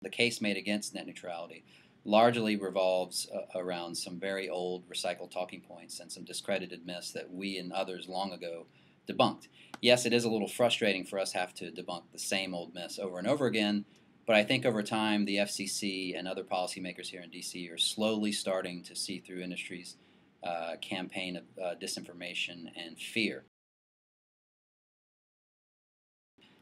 The case made against net neutrality largely revolves around some very old recycled talking points and some discredited myths that we and others long ago debunked. Yes, it is a little frustrating for us to have to debunk the same old myths over and over again, but I think over time the FCC and other policymakers here in D.C. are slowly starting to see through industry's campaign of disinformation and fear.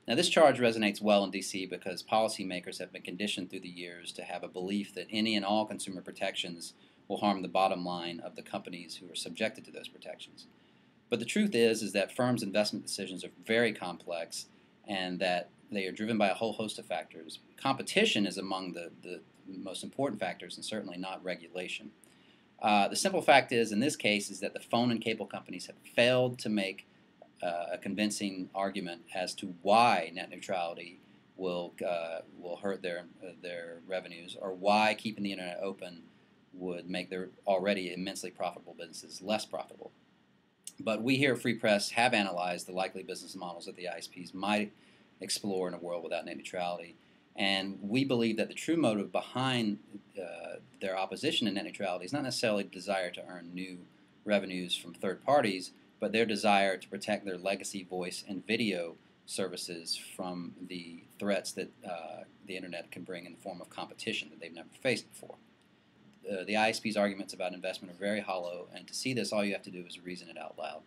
Now, this charge resonates well in D.C. because policymakers have been conditioned through the years to have a belief that any and all consumer protections will harm the bottom line of the companies who are subjected to those protections. But the truth is that firms' investment decisions are very complex and that they are driven by a whole host of factors. Competition is among the most important factors and certainly not regulation. The simple fact is, in this case, is that the phone and cable companies have failed to make a convincing argument as to why net neutrality will hurt their revenues, or why keeping the internet open would make their already immensely profitable businesses less profitable. But we here at Free Press have analyzed the likely business models that the ISPs might explore in a world without net neutrality, and we believe that the true motive behind their opposition to net neutrality is not necessarily the desire to earn new revenues from third parties, but their desire to protect their legacy voice and video services from the threats that the internet can bring in the form of competition that they've never faced before. The ISP's arguments about investment are very hollow, and to see this, all you have to do is reason it out loud.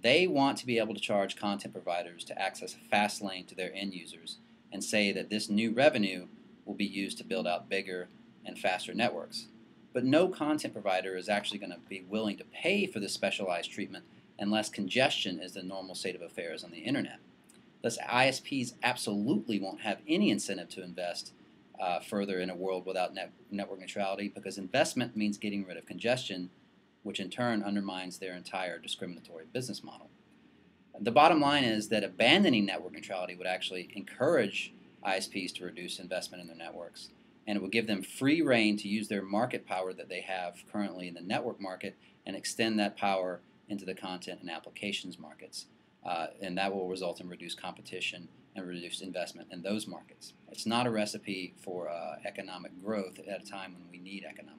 They want to be able to charge content providers to access a fast lane to their end users and say that this new revenue will be used to build out bigger and faster networks. But no content provider is actually going to be willing to pay for this specialized treatment unless congestion is the normal state of affairs on the internet. Thus, ISPs absolutely won't have any incentive to invest further in a world without network neutrality, because investment means getting rid of congestion, which in turn undermines their entire discriminatory business model. The bottom line is that abandoning network neutrality would actually encourage ISPs to reduce investment in their networks, and it will give them free rein to use their market power that they have currently in the network market and extend that power into the content and applications markets. And that will result in reduced competition and reduced investment in those markets. It's not a recipe for economic growth at a time when we need economic growth.